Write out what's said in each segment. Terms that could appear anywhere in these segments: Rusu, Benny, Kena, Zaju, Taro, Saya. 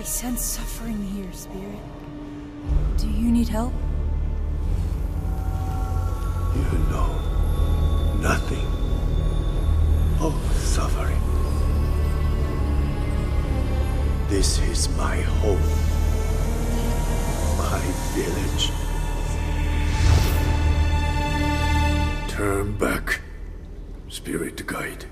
I sense suffering here, Spirit. Do you need help? You know nothing of suffering. This is my home, my village. Turn back, Spirit Guide.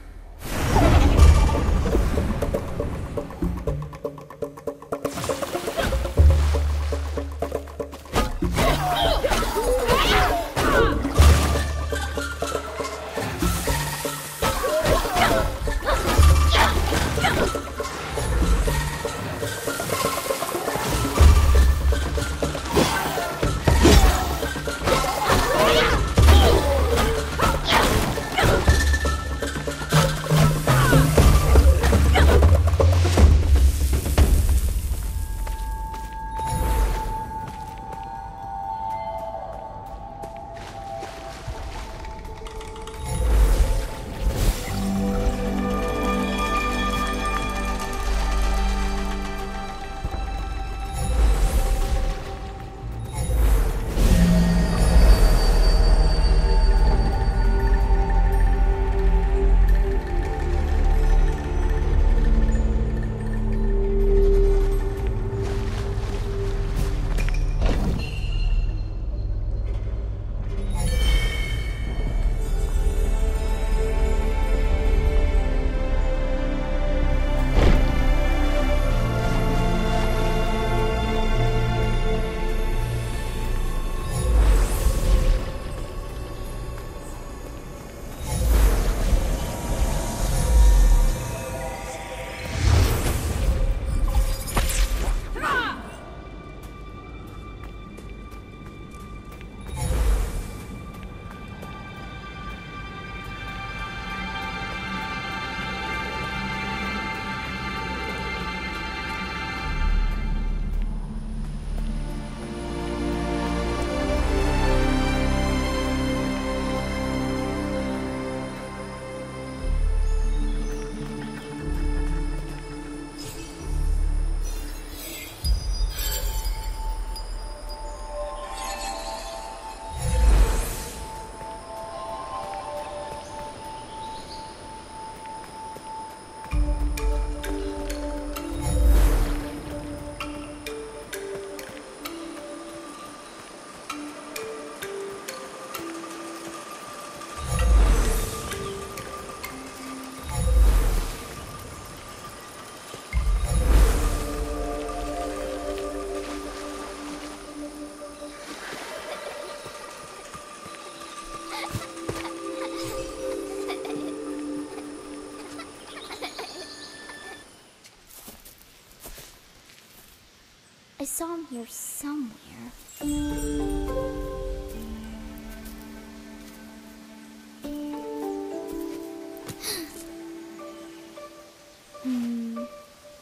I saw him here somewhere.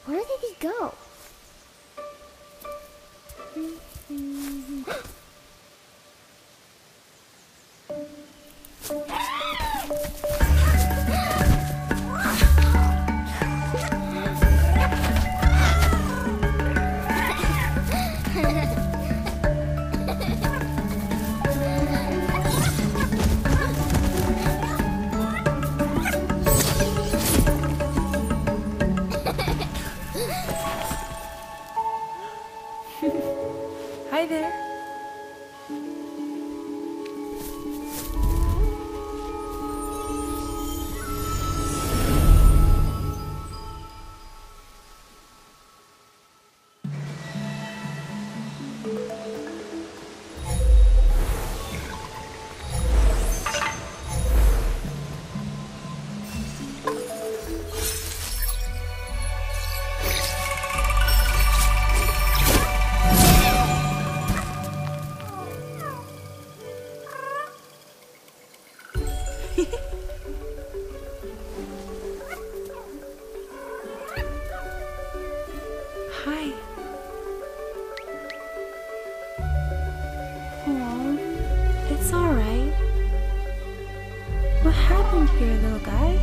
Where did he go? Guy?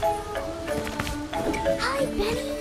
Hi, Benny.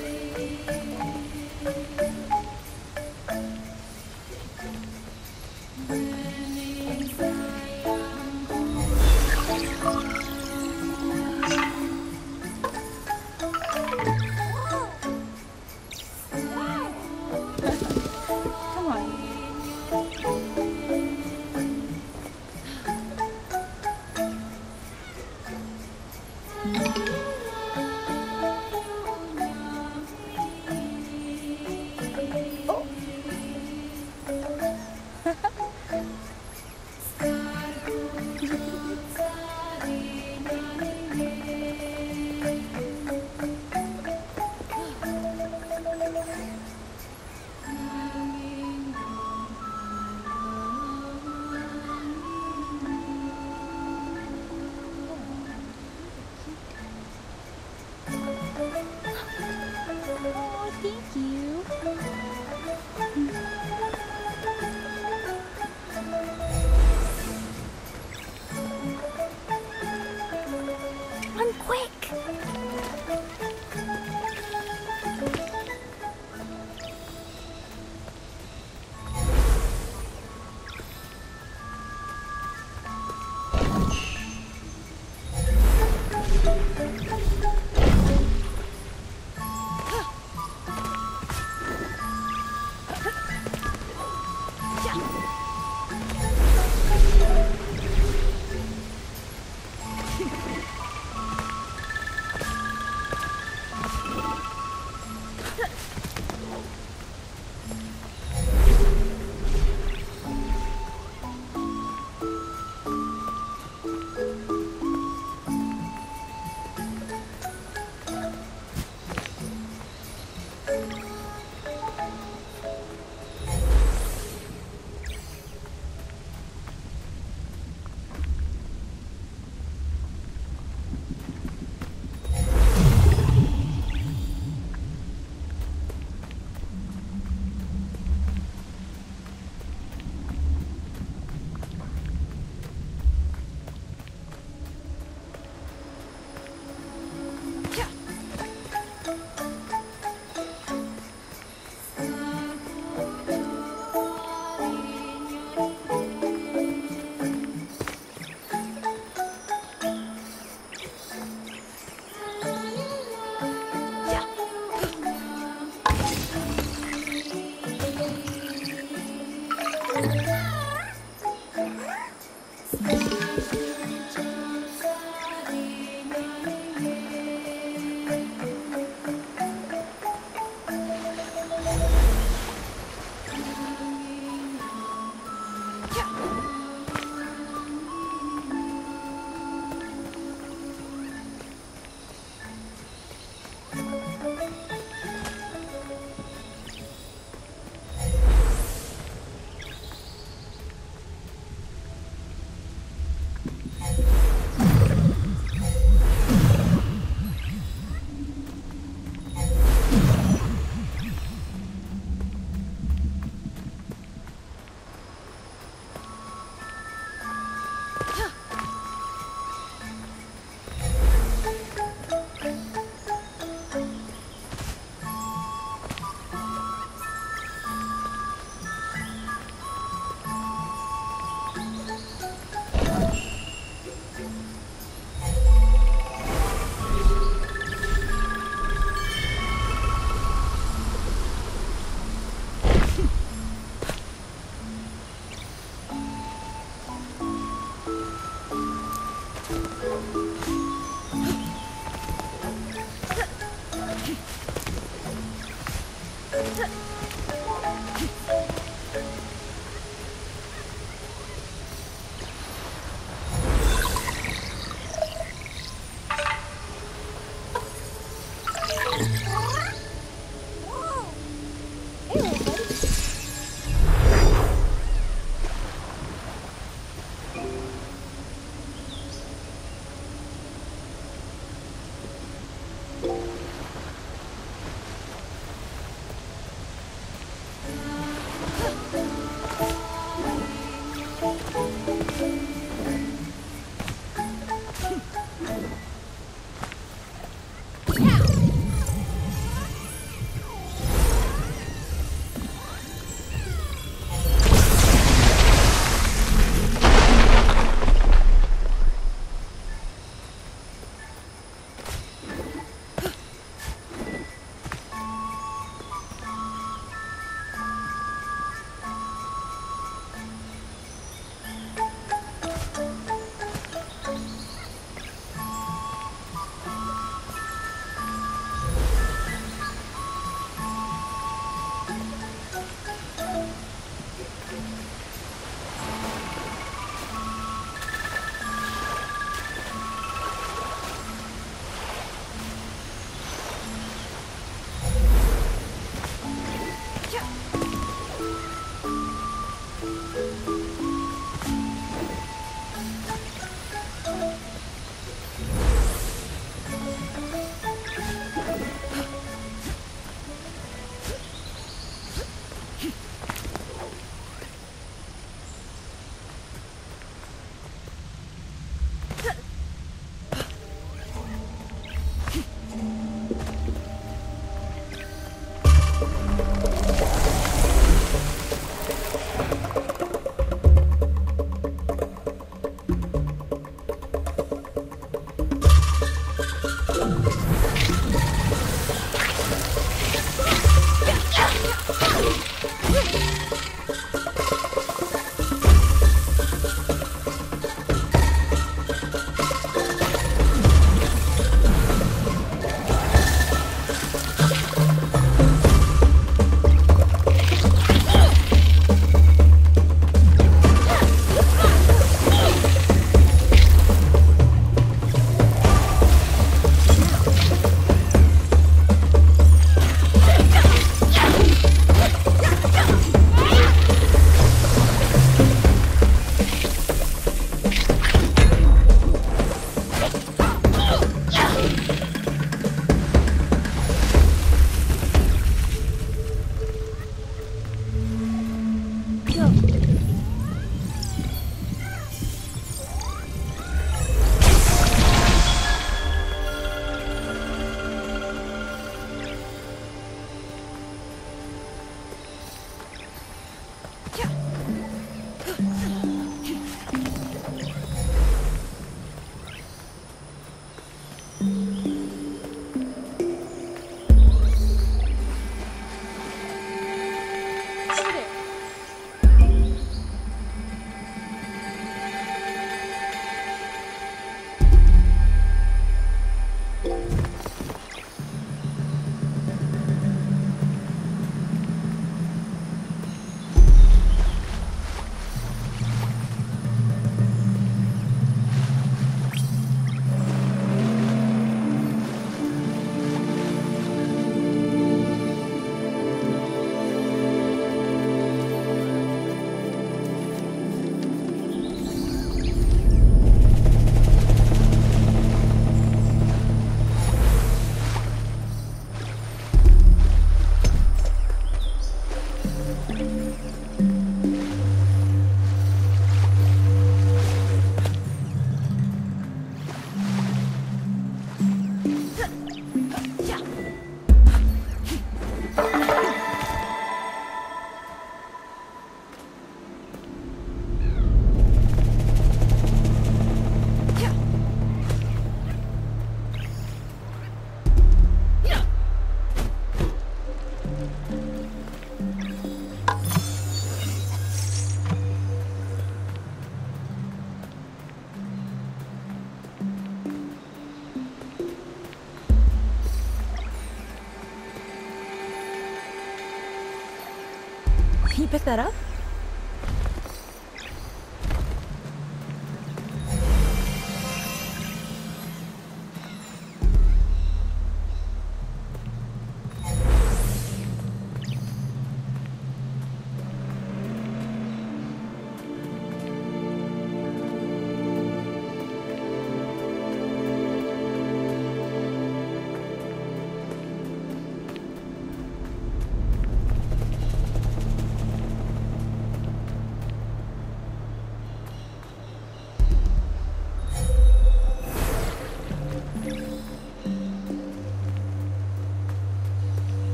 you pick that up?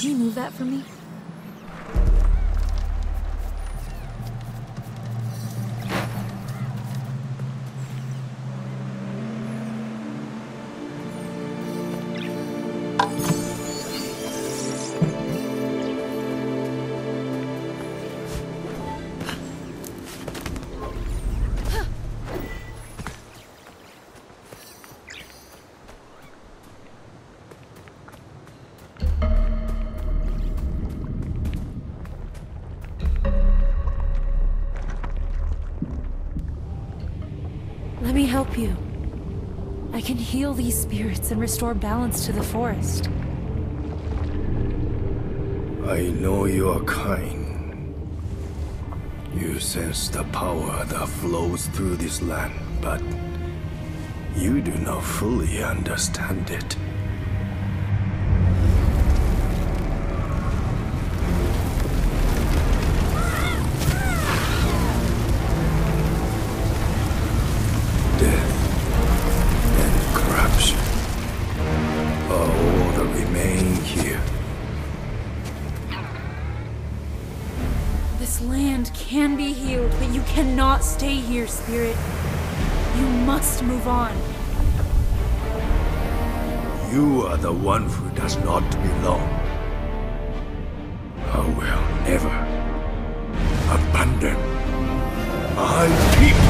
Can you move that for me? Let me help you. I can heal these spirits and restore balance to the forest. I know you are kind. You sense the power that flows through this land, but you do not fully understand it. Stay here, spirit. You must move on. You are the one who does not belong. I will never abandon my people.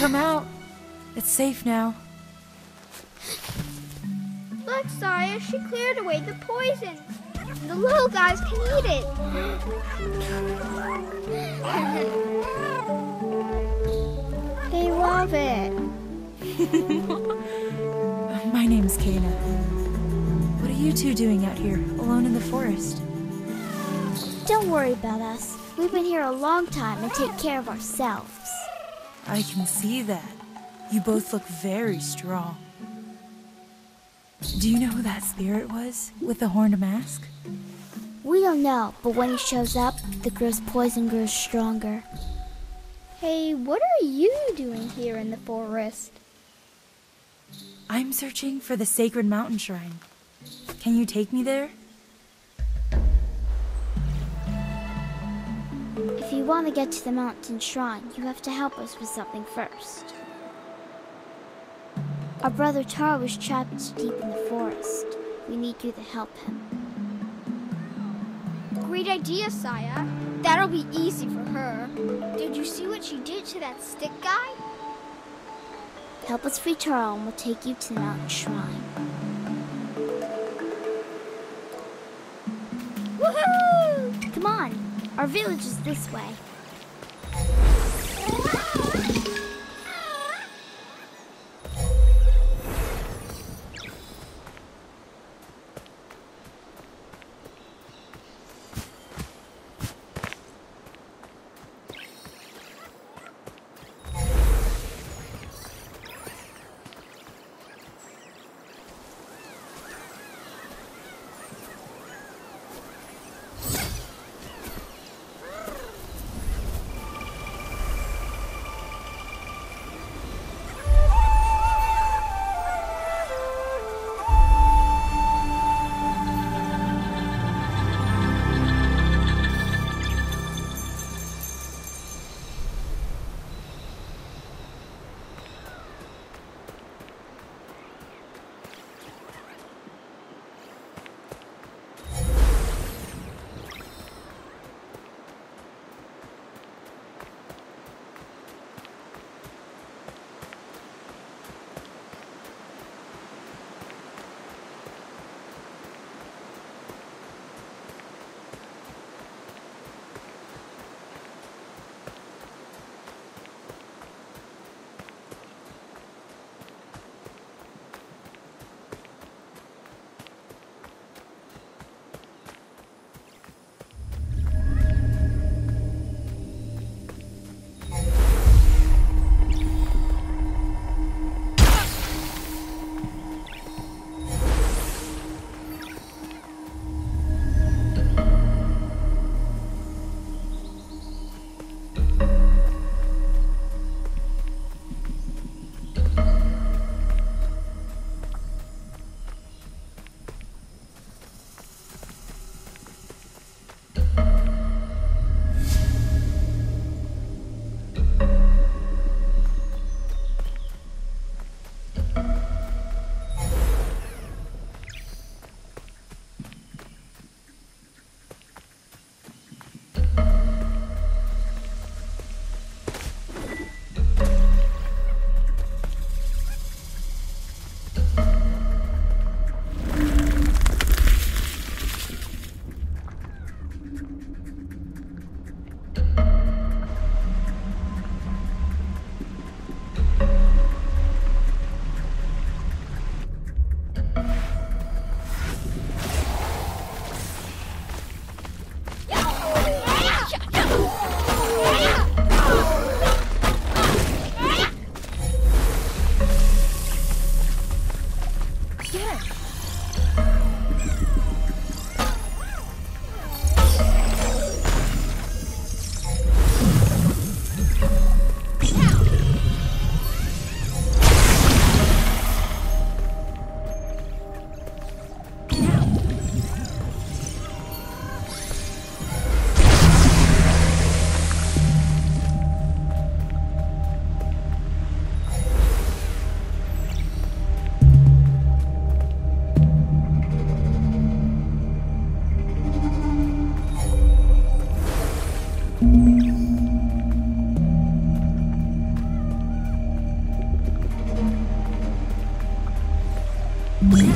Come out. It's safe now. Look, Saya, she cleared away the poison. The little guys can eat it. They love it. two doing out here, alone in the forest? Don't worry about us. We've been here a long time and take care of ourselves. I can see that. You both look very strong. Do you know who that spirit was, with the horned mask? We don't know, but when he shows up, the girl's poison grows stronger. Hey, what are you doing here in the forest? I'm searching for the sacred mountain shrine. Can you take me there? If you want to get to the mountain shrine, you have to help us with something first. Our brother Taro was trapped deep in the forest. We need you to help him. Great idea, Saya. That'll be easy for her. Did you see what she did to that stick guy? Help us free Taro and we'll take you to the mountain shrine. Woohoo! Come on. Our village is this way. Where?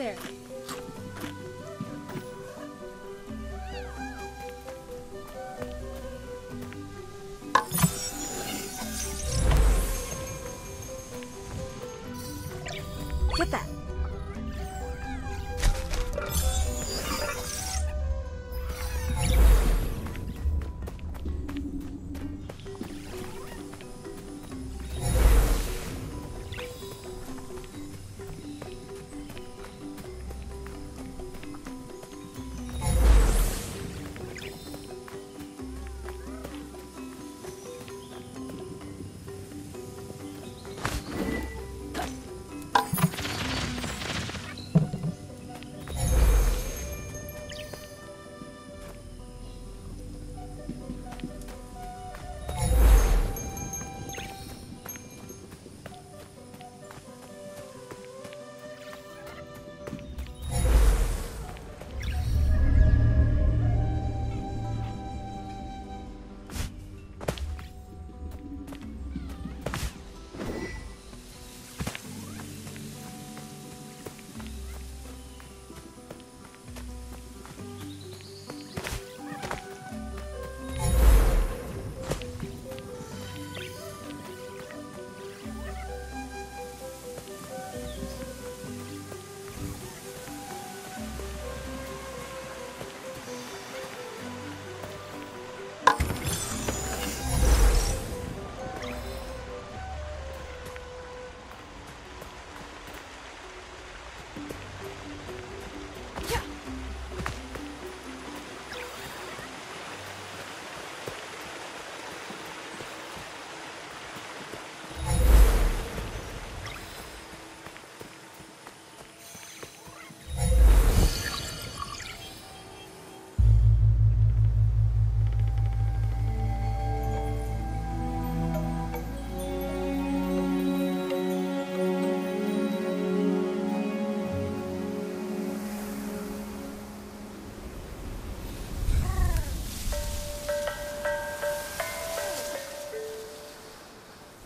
there. Get that.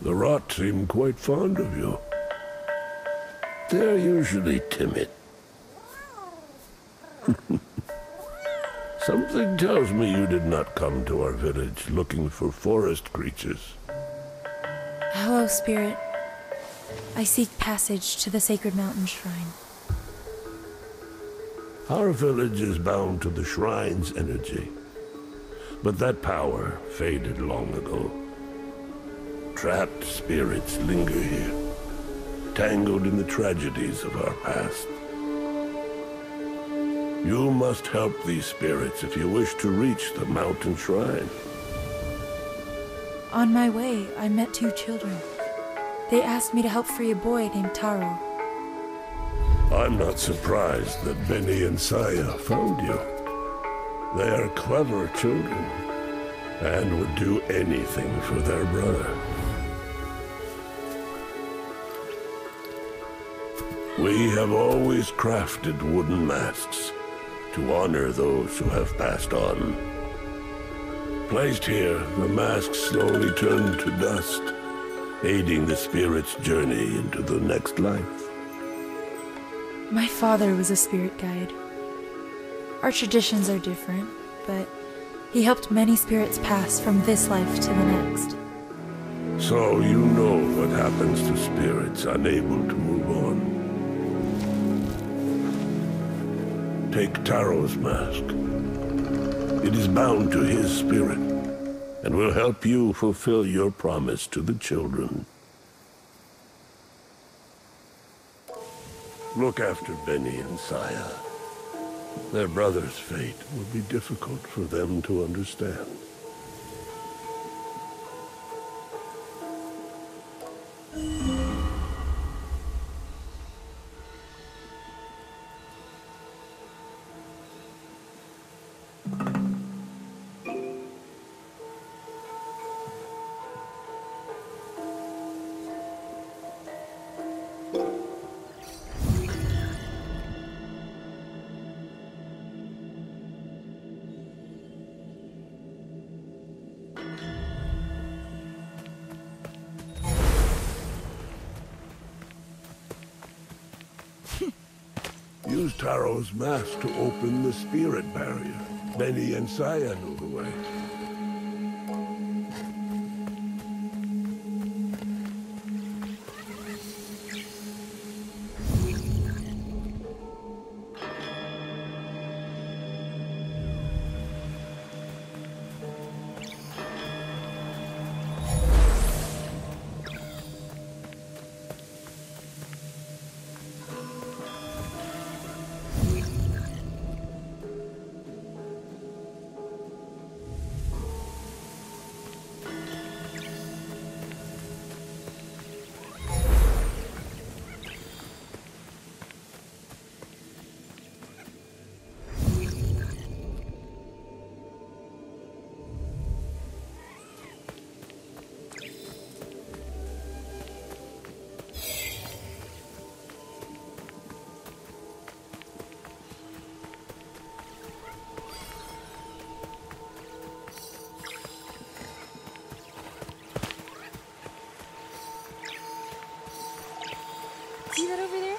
The rot seem quite fond of you. They're usually timid. Something tells me you did not come to our village looking for forest creatures. Hello, Spirit. I seek passage to the sacred mountain shrine. Our village is bound to the shrine's energy, but that power faded long ago. Trapped spirits linger here, tangled in the tragedies of our past. You must help these spirits if you wish to reach the mountain shrine. On my way, I met two children. They asked me to help free a boy named Taro. I'm not surprised that Benny and Saya found you. They are clever children and would do anything for their brother. We have always crafted wooden masks to honor those who have passed on. Placed here, the masks slowly turn to dust, aiding the spirit's journey into the next life. My father was a spirit guide. Our traditions are different, but he helped many spirits pass from this life to the next. So you know what happens to spirits unable to move on. Take Taro's mask. It is bound to his spirit, and will help you fulfill your promise to the children. Look after Benny and Saya. Their brother's fate will be difficult for them to understand. Use Taro's mask to open the spirit barrier. Benny and Saya knew the way. See that over there?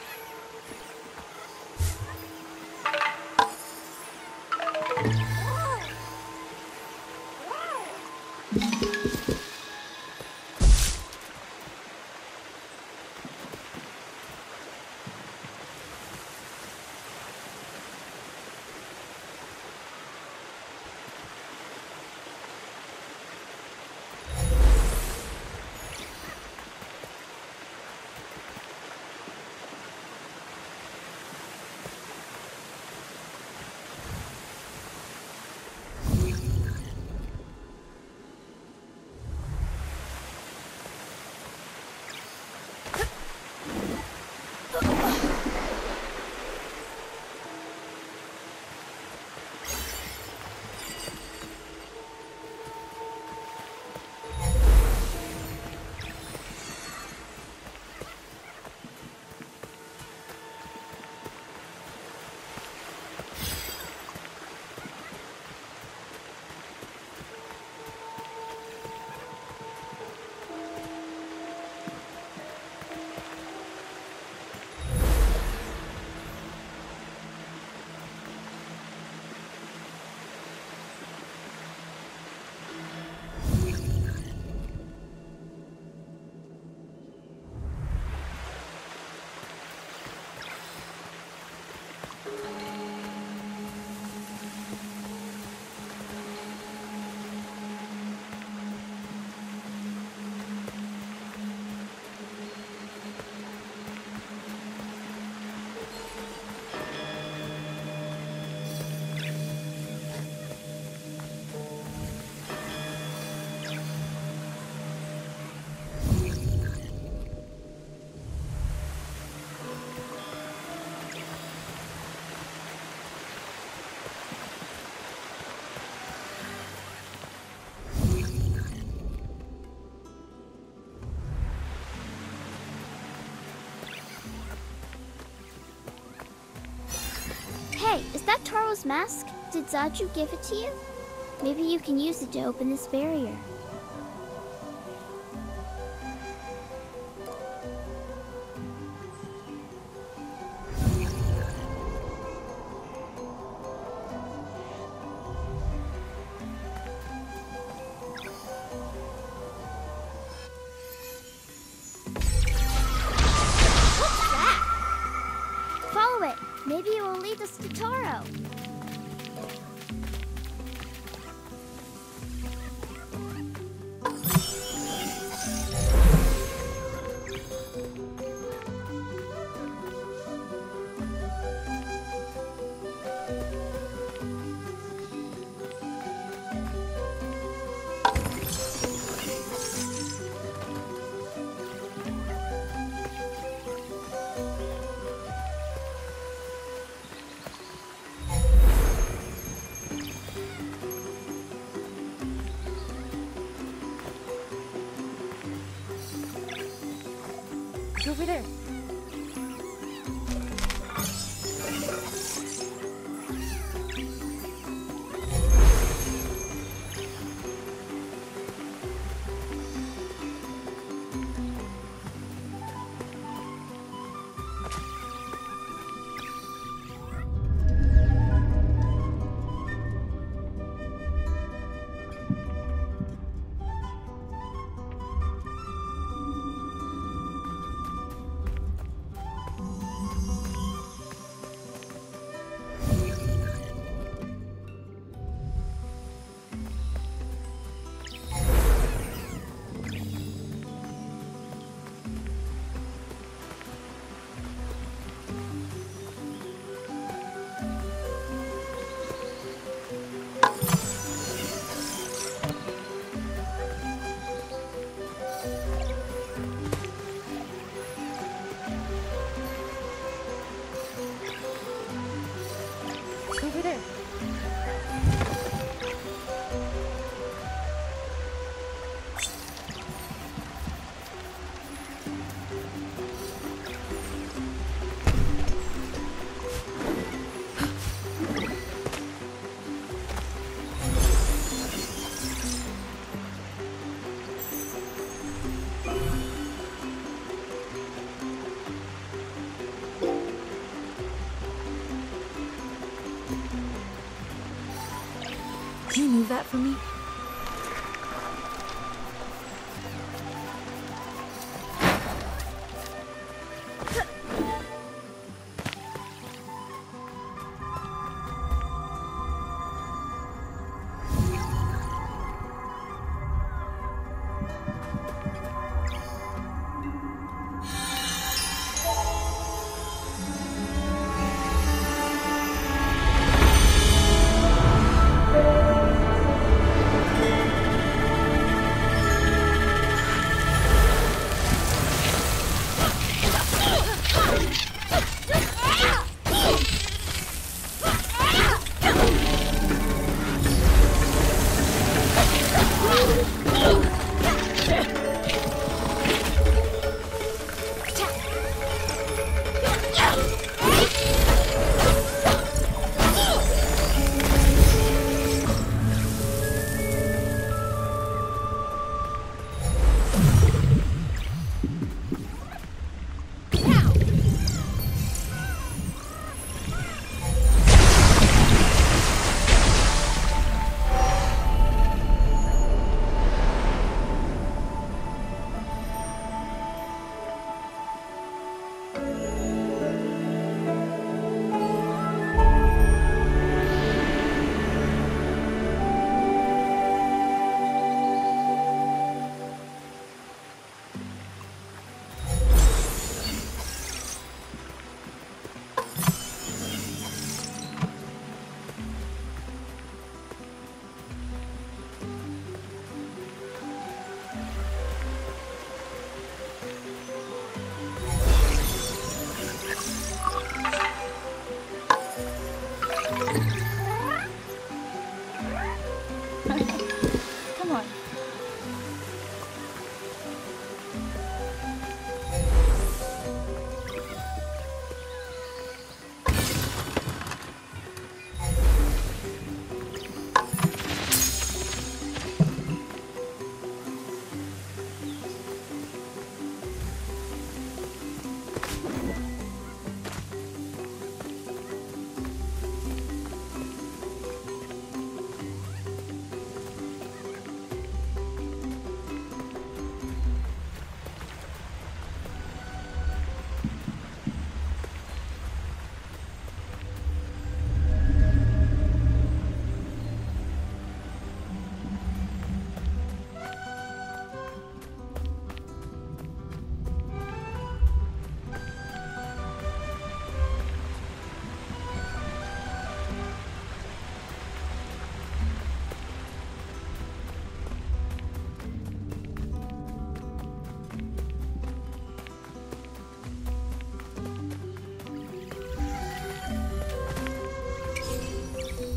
Is that Taro's mask? Did Zaju give it to you? Maybe you can use it to open this barrier. Maybe it will lead us to Taro. Over there. Can you move that for me?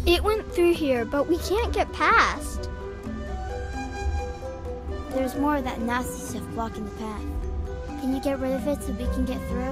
It went through here, but we can't get past. There's more of that nasty stuff blocking the path. Can you get rid of it so we can get through?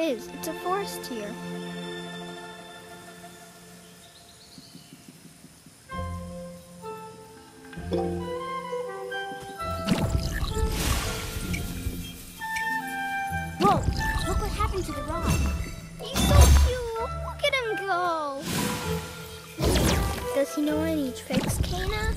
is. It's a forest here. Whoa! Look what happened to the rock. He's so cute. Look at him go. Does he know any tricks, Kena?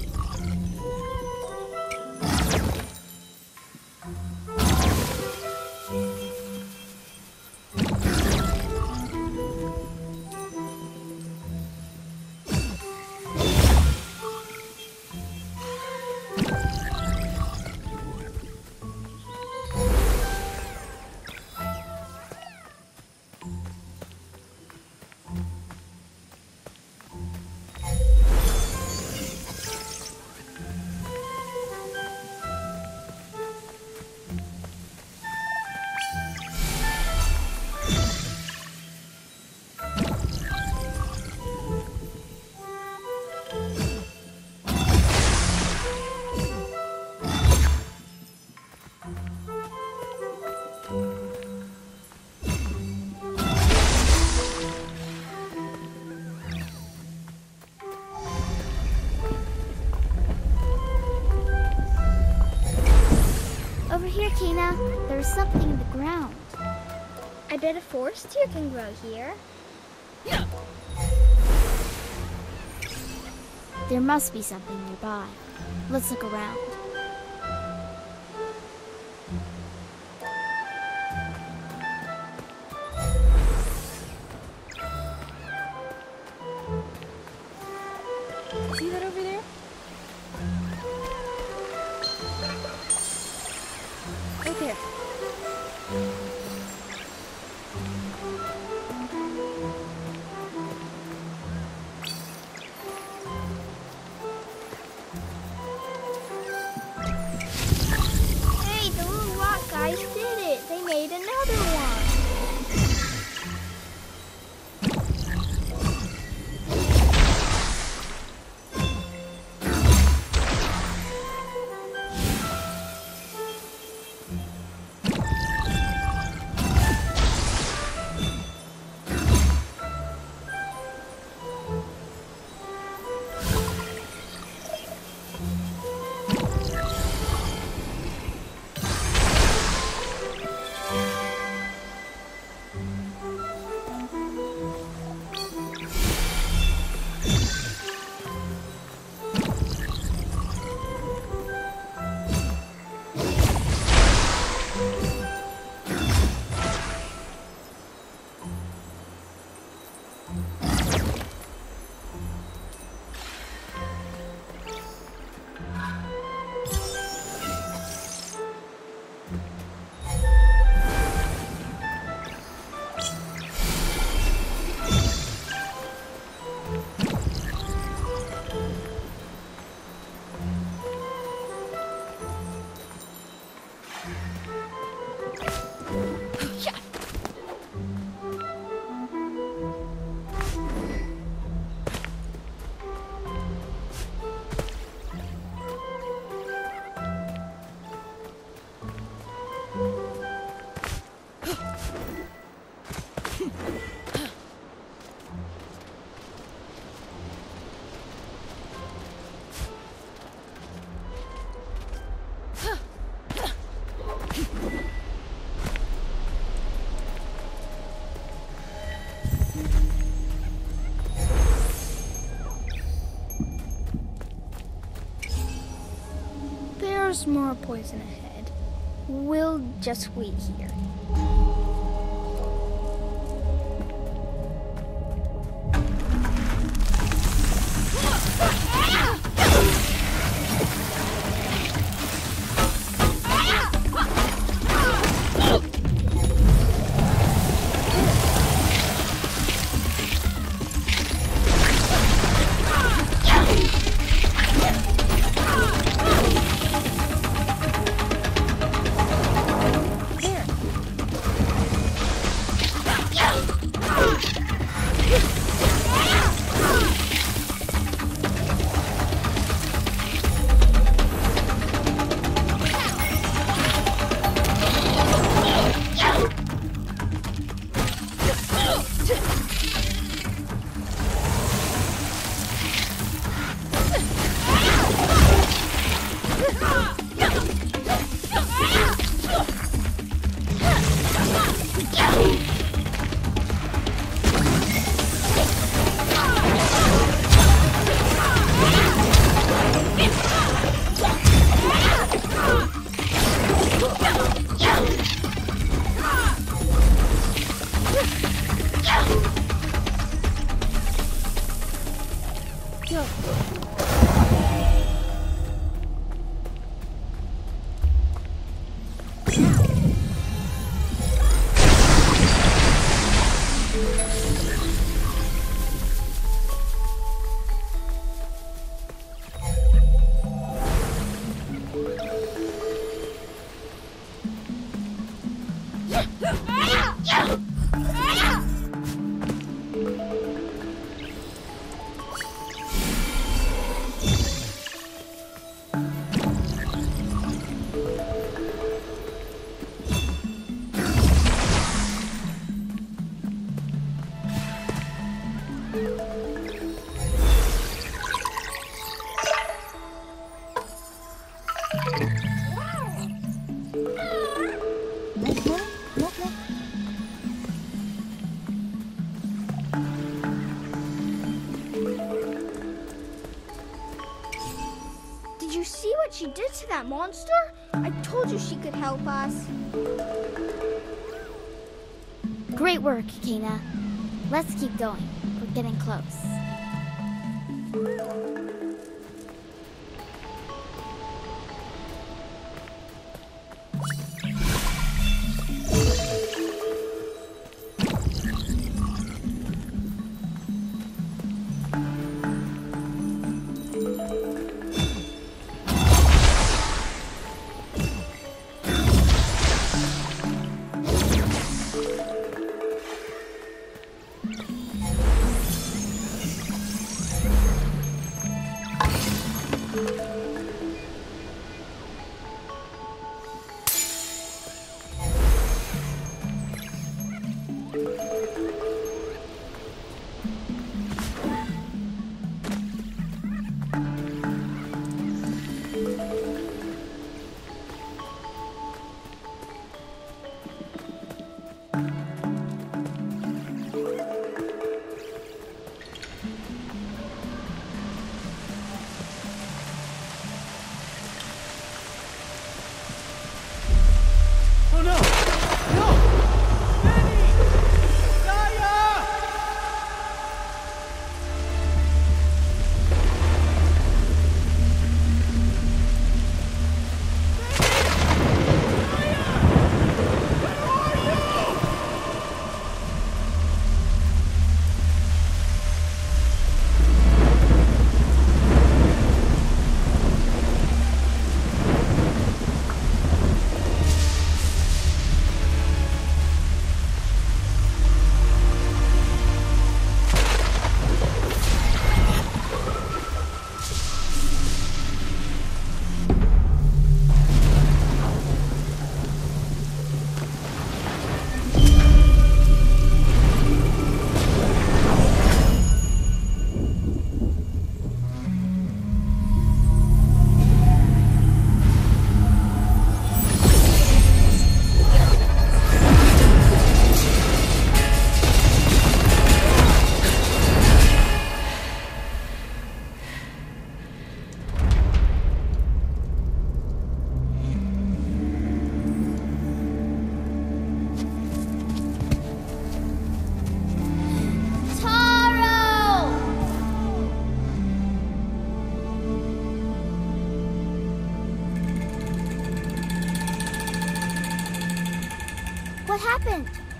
Here, Kena, there's something in the ground. I bet a forest here can grow here. Yeah. There must be something nearby. Let's look around. See that over there? Here. Hey, the little rock guys did it. They made another one. There's more poison ahead. We'll just wait here. Go. She did to that monster? I told you she could help us. Great work, Kena. Let's keep going. We're getting close.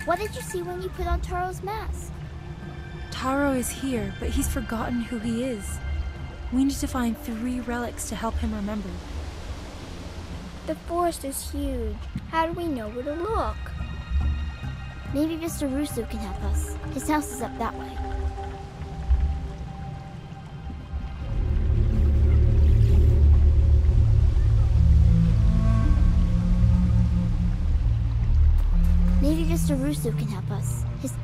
What did you see when you put on Taro's mask? Taro is here, but he's forgotten who he is. We need to find 3 relics to help him remember. The forest is huge. How do we know where to look? Maybe Mr. Rusu can help us. His house is up that way. Mr. Rusu can help us. His